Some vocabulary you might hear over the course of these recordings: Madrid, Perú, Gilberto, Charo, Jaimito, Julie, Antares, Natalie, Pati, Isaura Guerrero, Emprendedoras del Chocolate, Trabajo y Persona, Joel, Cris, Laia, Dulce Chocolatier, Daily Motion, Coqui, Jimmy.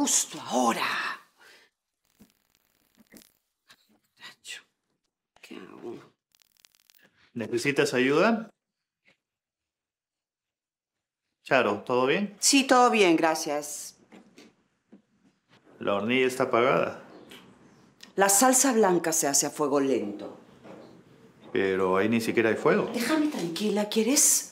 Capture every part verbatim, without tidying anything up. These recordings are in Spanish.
justo ahora. ¿Qué hago? ¿Necesitas ayuda? Charo, ¿todo bien? Sí, todo bien, gracias. La hornilla está apagada. La salsa blanca se hace a fuego lento. Pero ahí ni siquiera hay fuego. Déjame tranquila, ¿quieres?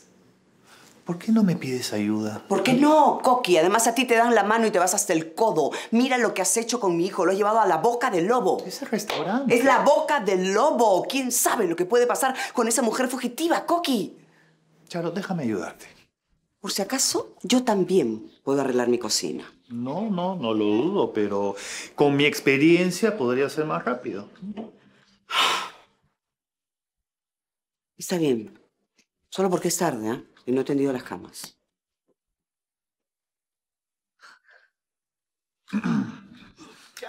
¿Por qué no me pides ayuda? ¿Por qué no, Coqui? Además, a ti te dan la mano y te vas hasta el codo. Mira lo que has hecho con mi hijo. Lo has llevado a la boca del lobo. ¿Ese restaurante? ¡Es la boca del lobo! ¿Quién sabe lo que puede pasar con esa mujer fugitiva, Coqui? Charo, déjame ayudarte. Por si acaso, yo también puedo arreglar mi cocina. No, no, no lo dudo, pero con mi experiencia podría ser más rápido. Está bien. Solo porque es tarde, ¿eh? Y no he tendido las camas.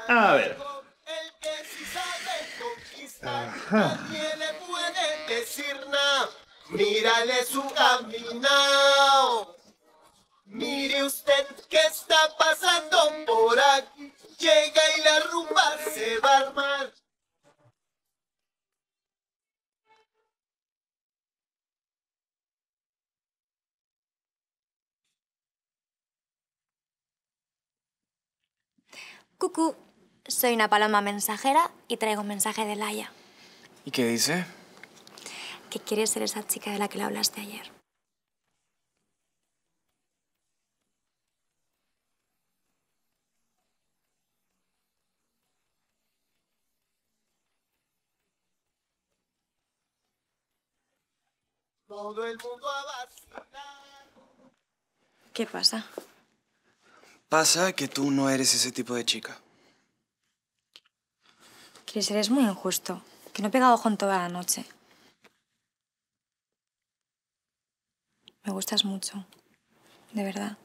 A ver. Nadie le puede decir nada. Mírale su caminao. Mire usted qué está pasando por aquí. Llega y la rumba se va a armar. Cucú, soy una paloma mensajera y traigo un mensaje de Laia. ¿Y qué dice? Que quiere ser esa chica de la que le hablaste ayer. Todo el mundo a vacilar. ¿Qué pasa? Pasa que tú no eres ese tipo de chica. Cris, eres muy injusto. Que no he pegado ojo en toda la noche. Me gustas mucho. De verdad.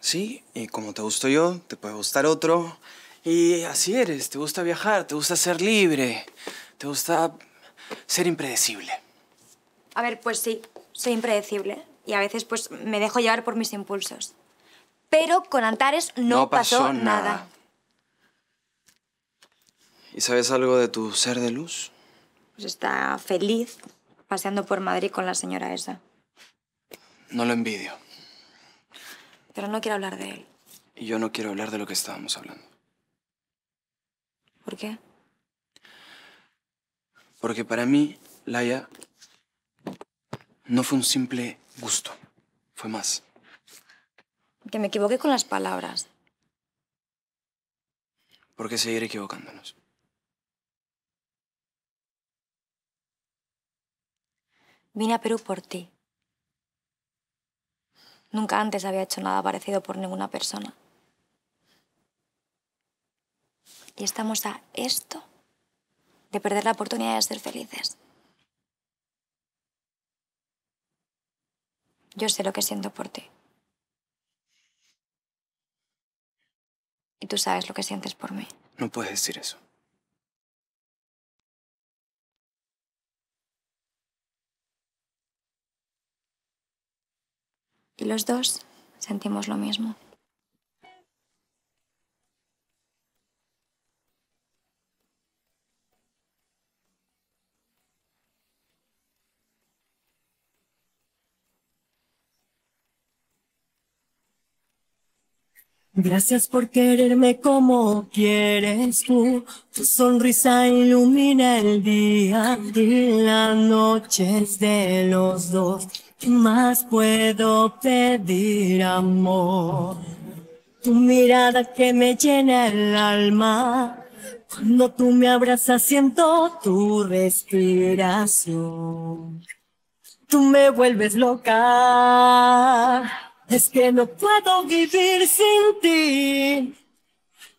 Sí, y como te gusto yo, te puede gustar otro. Y así eres. Te gusta viajar, te gusta ser libre. Te gusta ser impredecible. A ver, pues sí. Soy impredecible. Y a veces pues me dejo llevar por mis impulsos. Pero con Antares no, no pasó, pasó nada. nada. ¿Y sabes algo de tu ser de luz? Pues está feliz paseando por Madrid con la señora esa. No lo envidio. Pero no quiero hablar de él. Y yo no quiero hablar de lo que estábamos hablando. ¿Por qué? Porque para mí, Laia, no fue un simple gusto. Fue más. Que me equivoqué con las palabras. ¿Por qué seguir equivocándonos? Vine a Perú por ti. Nunca antes había hecho nada parecido por ninguna persona. Y estamos a esto de perder la oportunidad de ser felices. Yo sé lo que siento por ti. Y tú sabes lo que sientes por mí. No puedes decir eso. Y los dos sentimos lo mismo. Gracias por quererme como quieres tú. Tu sonrisa ilumina el día y las noches de los dos. ¿Qué más puedo pedir, amor? Tu mirada que me llena el alma. Cuando tú me abrazas siento tu respiración. Tú me vuelves loca. Es que no puedo vivir sin ti.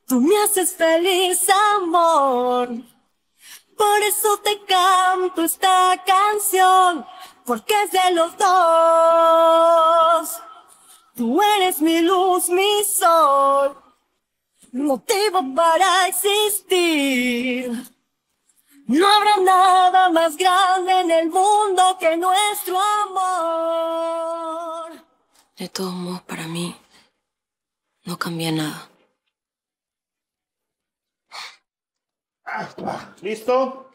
Tú me haces feliz, amor. Por eso te canto esta canción, porque es de los dos. Tú eres mi luz, mi sol, motivo para existir. No habrá nada más grande en el mundo que nuestro amor. De todos modos, para mí, no cambia nada. ¿Listo?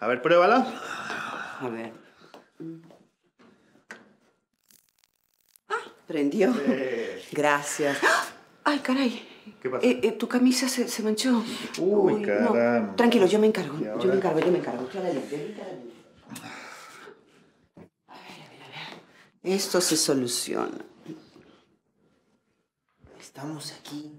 A ver, pruébala. A ver. Ah, prendió. Sí. Gracias. Ay, caray. ¿Qué pasó? Eh, eh, tu camisa se, se manchó. Uy, Uy caramba. No. Tranquilo, yo me encargo. Yo me encargo, yo me encargo. Yo la limpio, yo la limpio. A ver, a ver, a ver. Esto se soluciona. Estamos aquí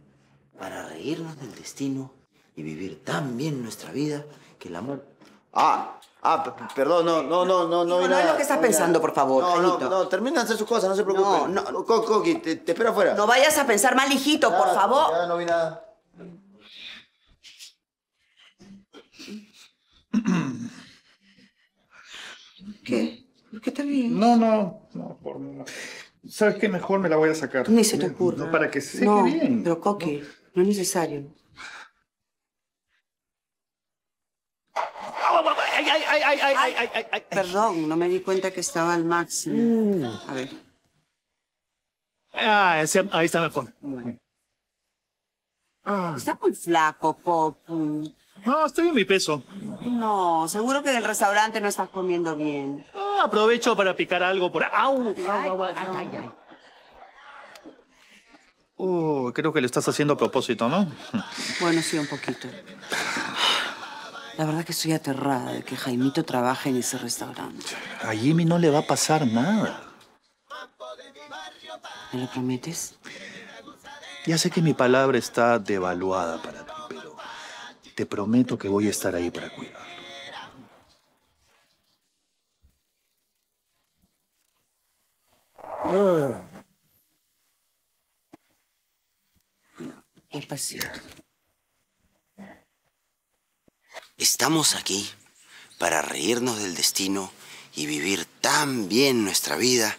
para reírnos del destino y vivir tan bien nuestra vida que el amor... Ah, ah, perdón, no, no, no, no, no. No, no es lo que estás pensando, por favor, Jaimito. No, no, termina de hacer sus cosas, no se preocupen. No, no, Coqui, te, te espero afuera. No vayas a pensar mal, hijito, por favor. Ya, no vi nada. ¿Qué? ¿Por qué te ríes? No, no, no, por nada. ¿Sabes qué? Mejor me la voy a sacar. Ni se te ocurra. No, para que se seque bien. No, pero Coqui, no, no es necesario. Ay, ay, ay, ay, ay, ay, ay, ay, ay. Perdón, no me di cuenta que estaba al máximo. A ver. Ah, ese, ahí está mejor. Ah. Está muy flaco, Coqui. No, estoy en mi peso. No, seguro que del restaurante no estás comiendo bien. Ah, aprovecho para picar algo por... ¡Au! ¡Au, ay, ay, ay! Uh, creo que lo estás haciendo a propósito, ¿no? Bueno, sí, un poquito. La verdad que estoy aterrada de que Jaimito trabaje en ese restaurante. A Jimmy no le va a pasar nada. ¿Me lo prometes? Ya sé que mi palabra está devaluada para ti, pero... te prometo que voy a estar ahí para cuidarlo. Despacito. Estamos aquí para reírnos del destino y vivir tan bien nuestra vida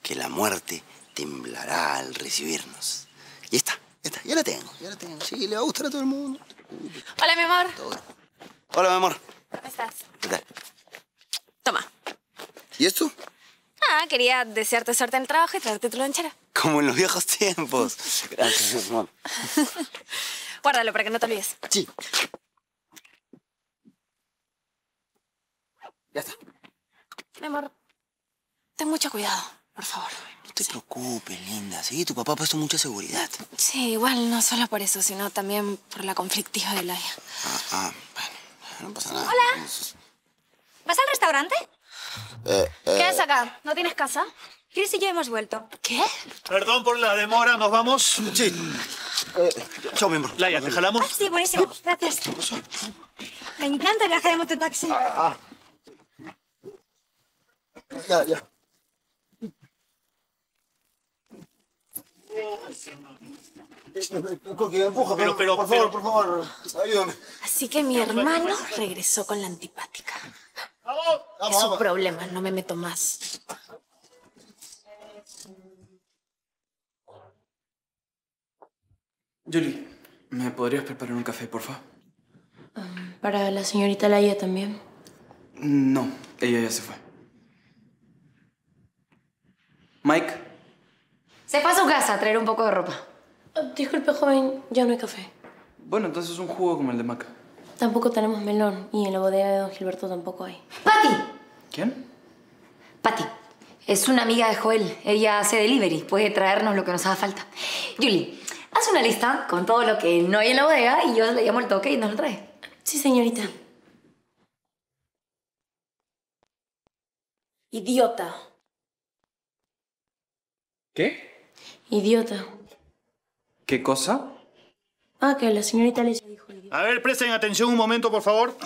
que la muerte temblará al recibirnos. Y está, ya está, ya la tengo, ya la tengo. Sí, le va a gustar a todo el mundo. Hola, mi amor. Hola, mi amor. ¿Cómo estás? ¿Qué tal? Toma. ¿Y esto? Ah, quería desearte suerte en el trabajo y traerte tu lonchera. Como en los viejos tiempos. Gracias, mi amor. Guárdalo para que no te olvides. Sí. Ya está. Mi amor, ten mucho cuidado, por favor. No te sí. preocupes, linda. Sí, tu papá ha puesto mucha seguridad. Sí, igual no solo por eso, sino también por la conflictiva de Laia. Ah, ah, bueno, no pasa nada. Hola. ¿Vas al restaurante? Eh, eh. ¿Qué haces acá? ¿No tienes casa? Cris y yo hemos vuelto. ¿Qué? Perdón por la demora, ¿nos vamos? Sí. Eh, chao, mi amor. Laia, ¿te jalamos? Ah, sí, buenísimo. Gracias. ¿Qué pasó? Me encanta el viaje de mototaxi. Ah, ah. Ya, ya. Coqui, empuja, pero, pero, por favor, pero... por favor, ayúdame. Así que mi hermano regresó con la antipática. ¡Vamos! Es su vamos. problema, no me meto más. Jolie, ¿me podrías preparar un café, por favor? Um, ¿Para la señorita Laia también? No, ella ya se fue. Mike. Se fue a su casa a traer un poco de ropa. Uh, disculpe, joven, ya no hay café. Bueno, entonces un jugo como el de maca. Tampoco tenemos melón y en la bodega de don Gilberto tampoco hay. ¡Pati! ¿Quién? Pati. Es una amiga de Joel. Ella hace delivery. Puede traernos lo que nos haga falta. Julie, haz una lista con todo lo que no hay en la bodega y yo le llamo el toque y nos lo trae. Sí, señorita. Idiota. ¿Qué? Idiota. ¿Qué cosa? Ah, que la señorita le dijo idiota. A ver, presten atención un momento, por favor.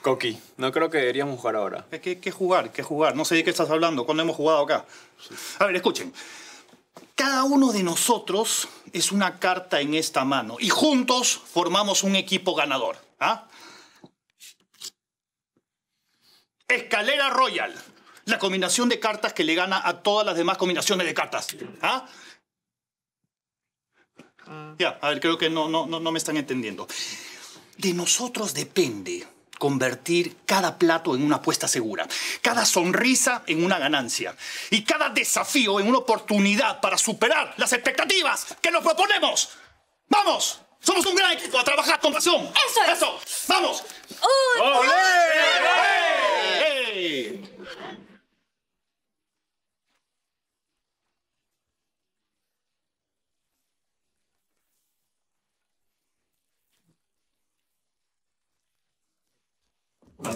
Coqui, no creo que deberíamos jugar ahora. ¿Qué, qué jugar? ¿Qué jugar? No sé de qué estás hablando. ¿Cuándo hemos jugado acá? A ver, escuchen. Cada uno de nosotros es una carta en esta mano y juntos formamos un equipo ganador. ¿Ah? Escalera Royal. La combinación de cartas que le gana a todas las demás combinaciones de cartas. ¿Ah? Mm. Ya, a ver, creo que no, no, no me están entendiendo. De nosotros depende convertir cada plato en una apuesta segura, cada sonrisa en una ganancia y cada desafío en una oportunidad para superar las expectativas que nos proponemos. ¡Vamos! Somos un gran equipo, a trabajar con pasión. ¡Eso es! ¡Eso! ¡Vamos! ¡Uy! ¡Olé! ¡Olé!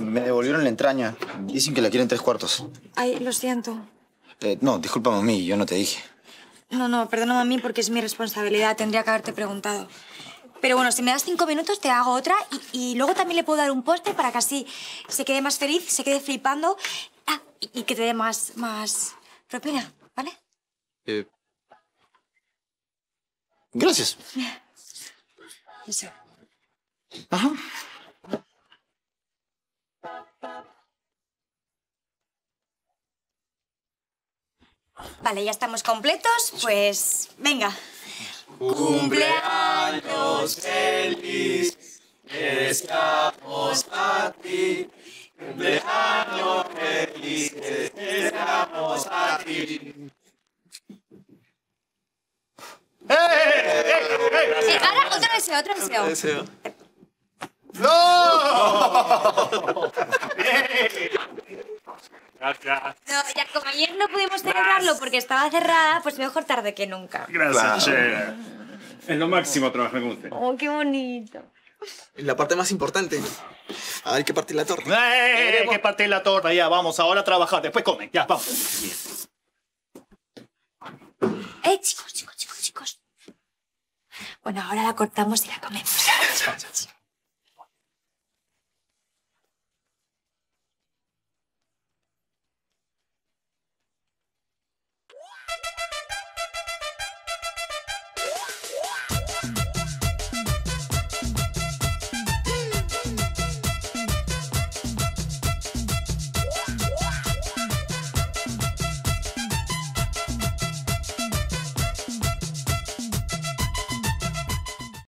Me devolvieron la entraña. Dicen que la quieren tres cuartos. Ay, lo siento. Eh, no, discúlpame a mí, yo no te dije. No, no, perdóname a mí porque es mi responsabilidad. Tendría que haberte preguntado. Pero bueno, si me das cinco minutos te hago otra y, y luego también le puedo dar un postre para que así se quede más feliz, se quede flipando ah, y, y que te dé más, más propina, ¿vale? Eh... Gracias. Eso. Ajá. Vale, ya estamos completos, pues venga. Cumpleaños feliz, deseamos a ti. Cumpleaños feliz, deseamos a ti. ¡Eh! Ahora otro deseo, otro deseo. Otro deseo. ¡No! Gracias. No, ya como ayer no pudimos celebrarlo porque estaba cerrada, pues mejor tarde que nunca. Gracias, Chera. Es lo máximo trabajar con usted. Oh, qué bonito. La parte más importante. A ver, que partir la torta. ¡Eh! Que partir la torta, ya, vamos, ahora a trabajar, después comen, ya, vamos. ¡Eh, chicos, chicos, chicos, chicos! Bueno, ahora la cortamos y la comemos.